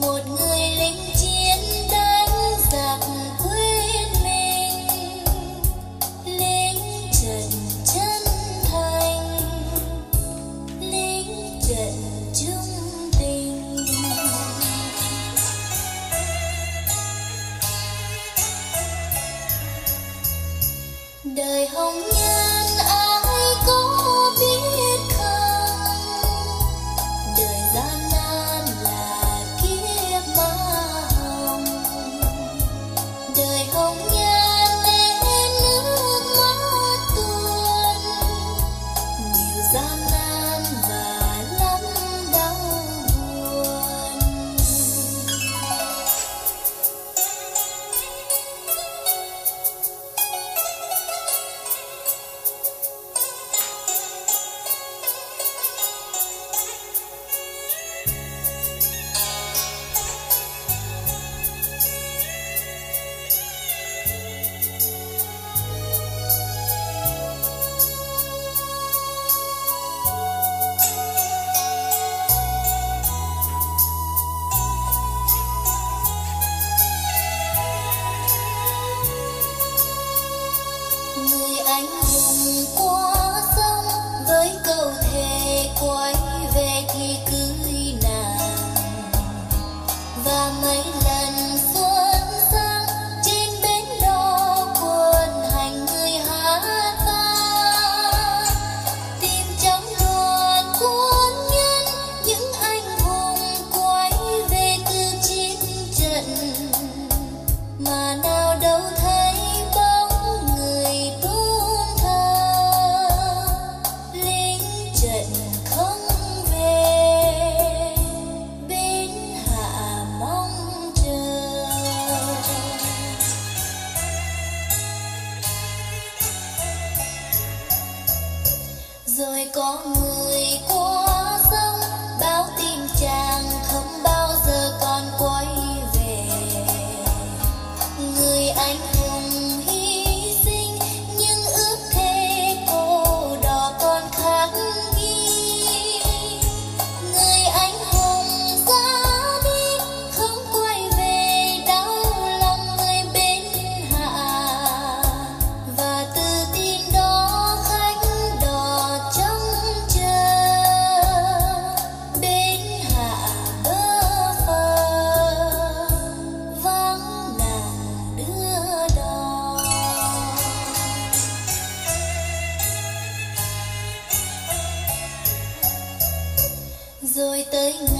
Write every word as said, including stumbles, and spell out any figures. một người lính chiến đánh giặc quên mình. rồi tới ngày